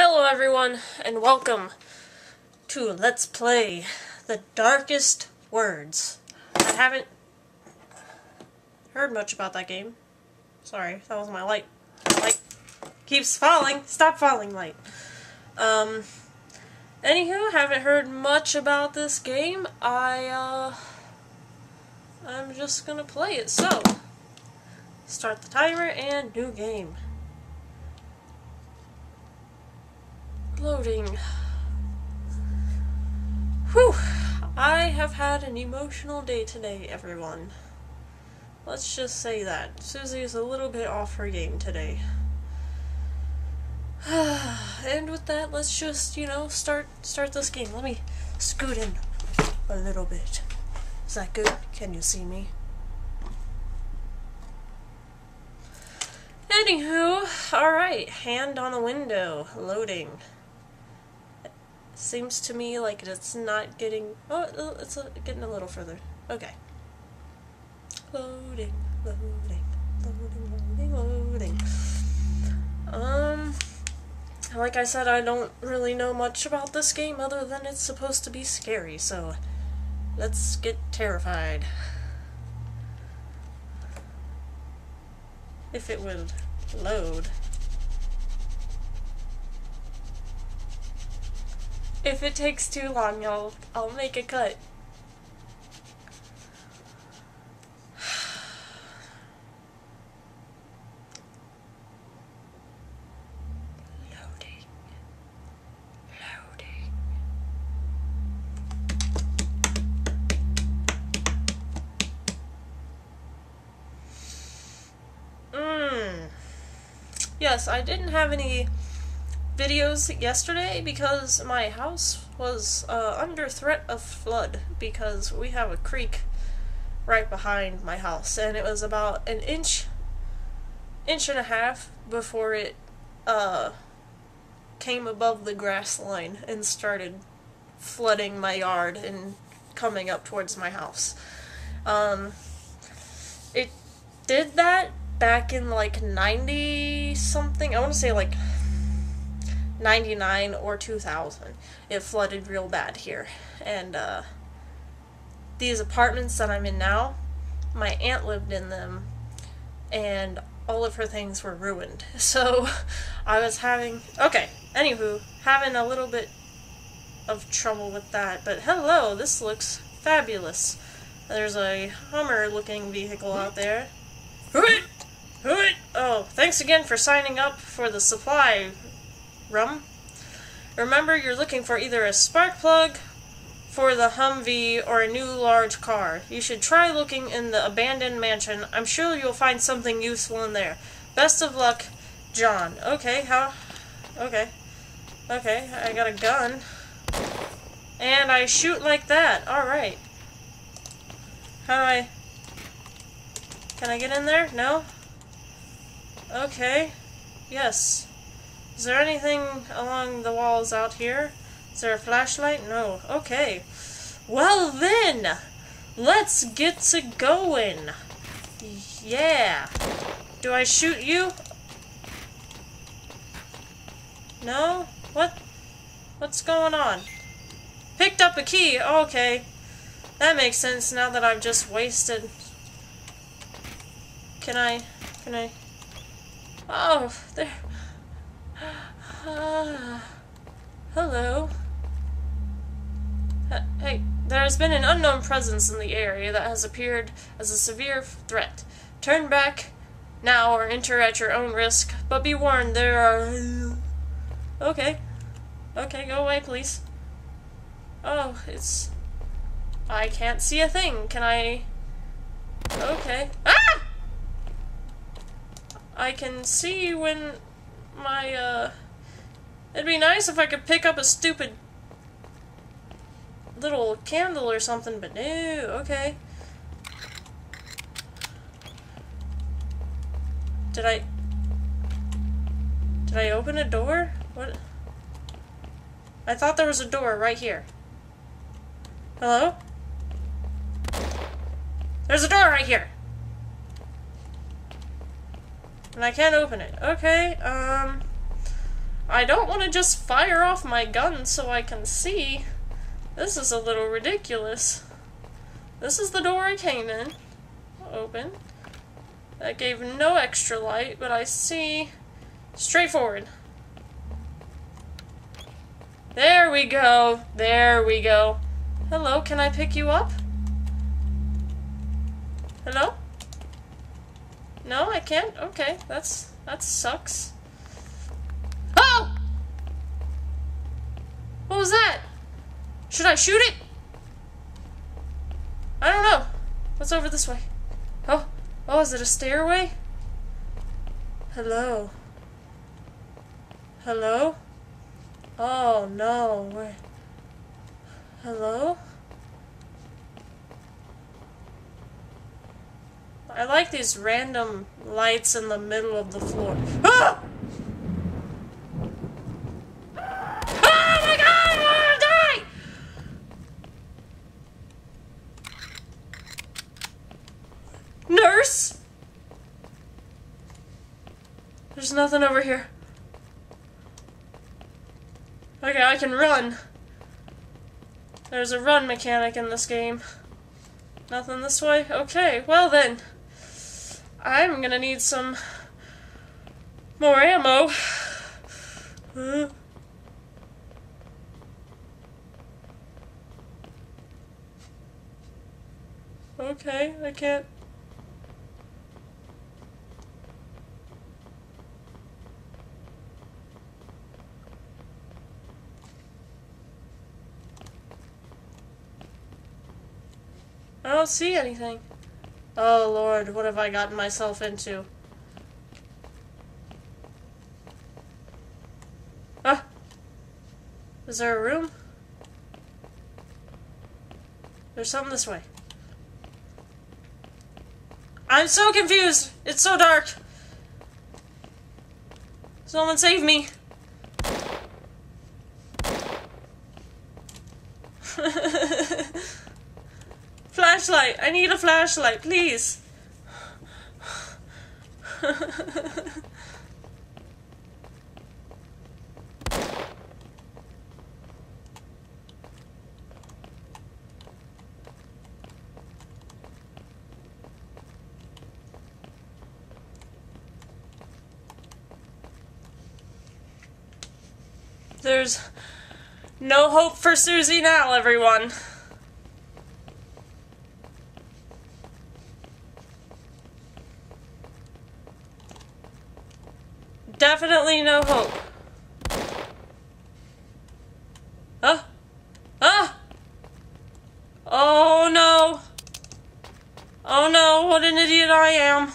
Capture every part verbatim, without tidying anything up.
Hello everyone, and welcome to Let's Play The Darkest Words. I haven't heard much about that game. Sorry, that was my light. My light keeps falling. Stop falling, light. Um, anywho, haven't heard much about this game. I, uh, I'm just gonna play it, so. Start the timer and new game. Loading. Whew! I have had an emotional day today, everyone. Let's just say that. Susie is a little bit off her game today. And with that, let's just, you know, start start this game. Let me scoot in a little bit. Is that good? Can you see me? Anywho, alright, hand on a window. Loading. Seems to me like it's not getting... Oh, it's getting a little further. Okay. Loading, loading, loading, loading, loading. Um, like I said, I don't really know much about this game other than it's supposed to be scary, so let's get terrified. If it would load. If it takes too long, y'all, I'll make a cut. Loading. Loading. Mmm. Yes, I didn't have any videos yesterday because my house was uh, under threat of flood because we have a creek right behind my house, and it was about an inch inch and a half before it uh, came above the grass line and started flooding my yard and coming up towards my house. Um, it did that back in like ninety something, I want to say like ninety-nine or two thousand. It flooded real bad here, and uh, these apartments that I'm in now, my aunt lived in them and all of her things were ruined, so I was having okay anywho having a little bit of trouble with that. But hello, this looks fabulous. There's a Hummer looking vehicle out there. Oh, thanks again for signing up for the supply rum. Remember, you're looking for either a spark plug for the Humvee or a new large car. You should try looking in the abandoned mansion. I'm sure you'll find something useful in there. Best of luck, John. Okay, how? Okay. Okay, I got a gun. And I shoot like that. Alright. How do I... Can I get in there? No? Okay. Yes. Is there anything along the walls out here? Is there a flashlight? No. Okay. Well then, let's get to going. Yeah. Do I shoot you? No? What? What's going on? Picked up a key. Okay. That makes sense now that I've just wasted. Can I? Can I? Oh, there. Uh, hello. Hey, there has been an unknown presence in the area that has appeared as a severe threat. Turn back now or enter at your own risk, but be warned, there are... Okay. Okay, go away, please. Oh, it's... I can't see a thing. Can I... Okay. Ah! I can see when... My, uh, it'd be nice if I could pick up a stupid little candle or something, but no, okay. Did I, did I open a door? What? I thought there was a door right here. Hello? There's a door right here! And I can't open it. Okay, um... I I don't want to just fire off my gun so I can see. This is a little ridiculous. This is the door I came in. Open. That gave no extra light, but I see straight forward. There we go. There we go. Hello, can I pick you up? Hello? No, I can't? Okay, that's that sucks. Oh! What was that? Should I shoot it? I don't know. What's over this way? Oh, oh, is it a stairway? Hello? Hello? Oh, no. Where? Hello? I like these random lights in the middle of the floor. Ah! Oh my god, I'm gonna die! Nurse! There's nothing over here. Okay, I can run. There's a run mechanic in this game. Nothing this way? Okay, well then. I'm gonna need some more ammo. Huh? Okay, I can't. I don't see anything. Oh Lord, what have I gotten myself into? Ah! Is there a room? There's something this way. I'm so confused! It's so dark! Someone save me! Flashlight! I need a flashlight, please! There's no hope for Susie now, everyone. Definitely no hope. Ah! Ah! Oh no! Oh no, what an idiot I am.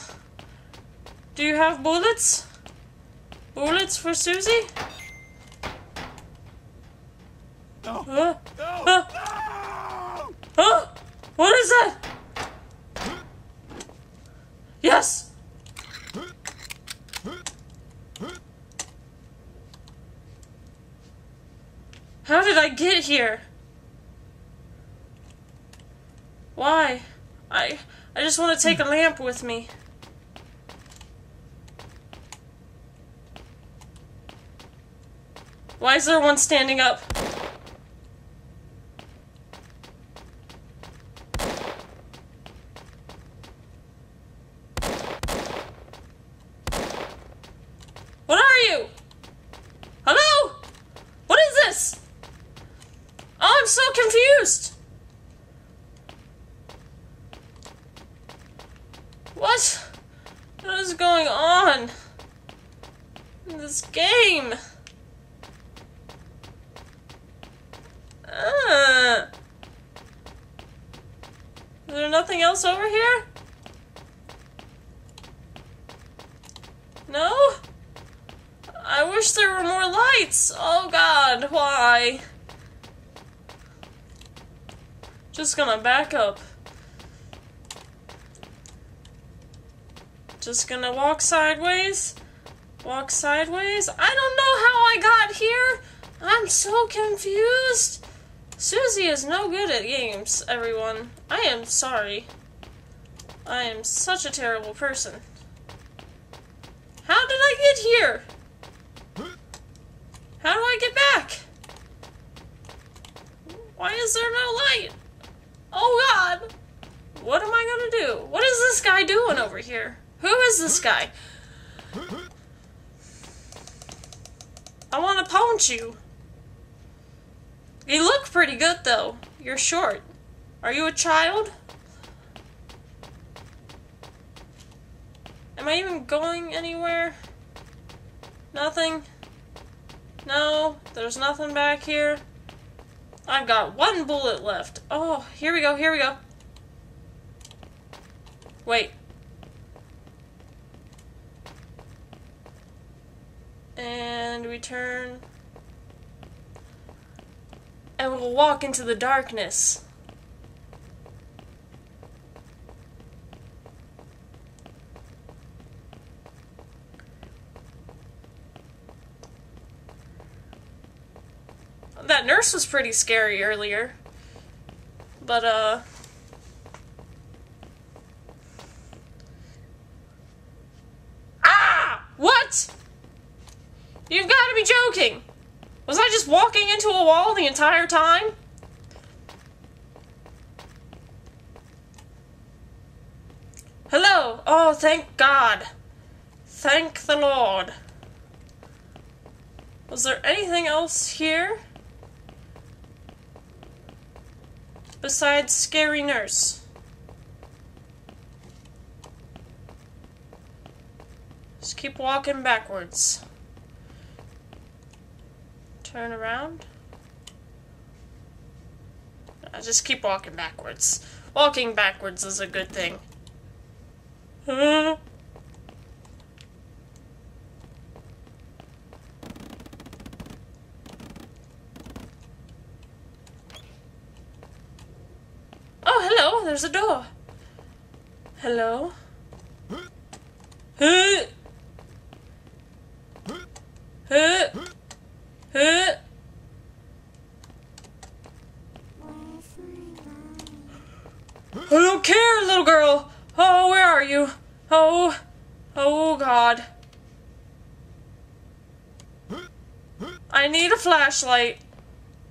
Do you have bullets? Bullets for Susie? No! Ah. No. Ah. No. Ah. What is that? Yes! How did I get here? Why? I I just want to take a lamp with me. Why is there one standing up? What are you? Hello? What is this? I'm so confused! What? What is going on in this game? Uh, is there nothing else over here? No? I wish there were more lights! Oh god, why? Just gonna back up. Just gonna walk sideways. Walk sideways. I don't know how I got here. I'm so confused. Susie is no good at games, everyone. I am sorry. I am such a terrible person. How did I get here? How do I get back? Why is there no light? Oh God! What am I gonna do? What is this guy doing over here? Who is this guy? I wanna punch you. You look pretty good though. You're short. Are you a child? Am I even going anywhere? Nothing? No, there's nothing back here. I've got one bullet left. Oh, here we go, here we go. Wait. And we turn. And we'll walk into the darkness. That nurse was pretty scary earlier. But, uh... ah! What?! You've got to be joking! Was I just walking into a wall the entire time? Hello! Oh, thank God. Thank the Lord. Was there anything else here? Besides scary nurse. Just keep walking backwards. Turn around. I just keep walking backwards. Walking backwards is a good thing. Huh? There's a door. Hello? Huh? Huh? Huh? I don't care, little girl. Oh, where are you? Oh, oh God. I need a flashlight.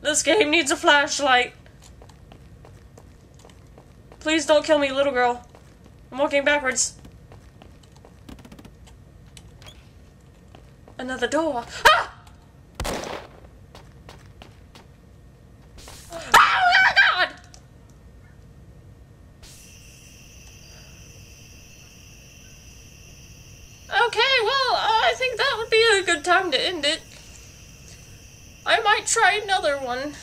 This game needs a flashlight. Please don't kill me, little girl. I'm walking backwards. Another door. Ah! Oh my God! Okay, well, I think that would be a good time to end it. I might try another one.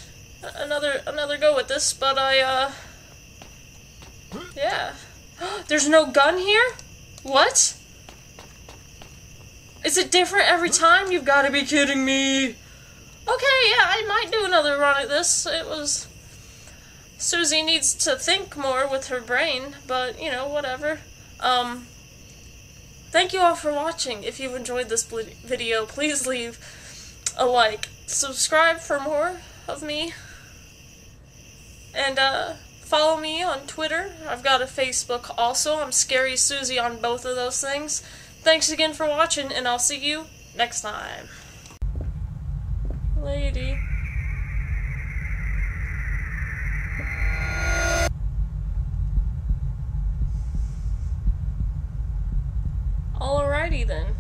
Another, another go at this, but I, uh... yeah. There's no gun here? What? Is it different every time? You've got to be kidding me. Okay, yeah, I might do another run at this. It was... Susie needs to think more with her brain, but, you know, whatever. Um, thank you all for watching. If you've enjoyed this video, please leave a like. Subscribe for more of me. And, uh... follow me on Twitter. I've got a Facebook also. I'm ScarySiouxsie on both of those things. Thanks again for watching, and I'll see you next time. Lady. Alrighty then.